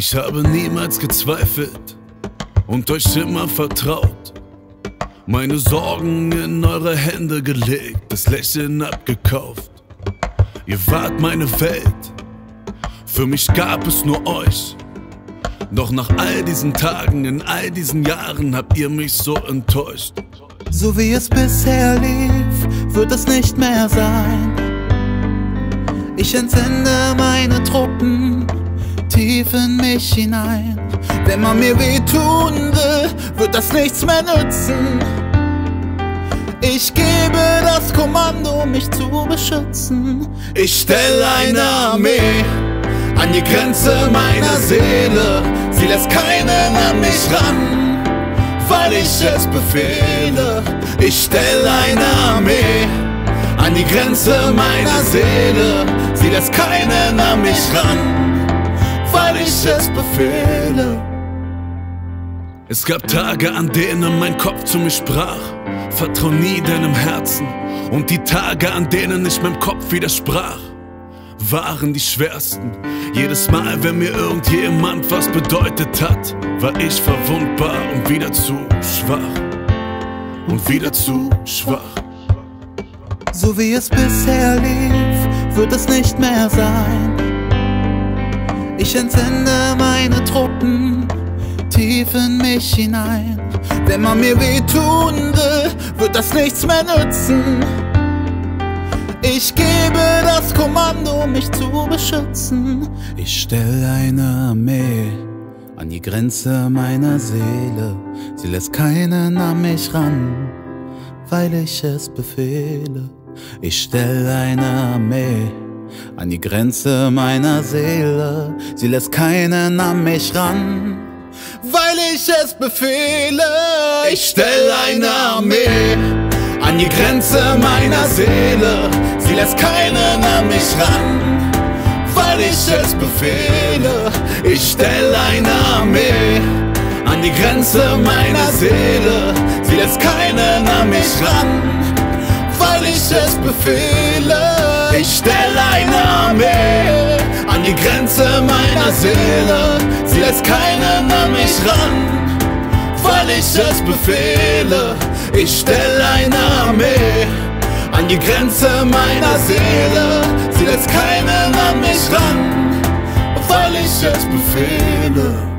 Ich habe niemals gezweifelt und euch immer vertraut. Meine Sorgen in eure Hände gelegt, das Lächeln abgekauft. Ihr wart meine Welt, für mich gab es nur euch. Doch nach all diesen Tagen, in all diesen Jahren habt ihr mich so enttäuscht. So wie es bisher lief, wird es nicht mehr sein. Ich entsende meine Truppen tief in mich hinein. Wenn man mir wehtun will, wird das nichts mehr nützen. Ich gebe das Kommando, mich zu beschützen. Ich stelle eine Armee an die Grenze meiner Seele. Sie lässt keinen an mich ran, weil ich es befehle. Ich stelle eine Armee an die Grenze meiner Seele. Sie lässt keinen an mich ran, weil ich es befehle. Es gab Tage, an denen mein Kopf zu mir sprach: Vertrau nie deinem Herzen. Und die Tage, an denen ich meinem Kopf widersprach, waren die schwersten. Jedes Mal, wenn mir irgendjemand was bedeutet hat, war ich verwundbar und wieder zu schwach. Und wieder zu schwach. So wie es bisher lief, wird es nicht mehr sein. Ich entsende meine Truppen tief in mich hinein. Wenn man mir wehtun will, wird das nichts mehr nützen. Ich gebe das Kommando, mich zu beschützen. Ich stelle eine Armee an die Grenze meiner Seele. Sie lässt keinen an mich ran, weil ich es befehle. Ich stelle eine Armee an die Grenze meiner Seele. Sie lässt keinen an mich ran, weil ich es befehle. Ich stelle eine Armee an die Grenze meiner Seele. Sie lässt keinen an mich ran, weil ich es befehle. Ich stelle eine Armee an die Grenze meiner Seele. Sie lässt keinen an mich ran, weil ich es befehle. Ich stelle eine Armee an die Grenze meiner Seele. Sie lässt keinen an mich ran, weil ich es befehle. Ich stelle eine Armee an die Grenze meiner Seele. Sie lässt keinen an mich ran, weil ich es befehle.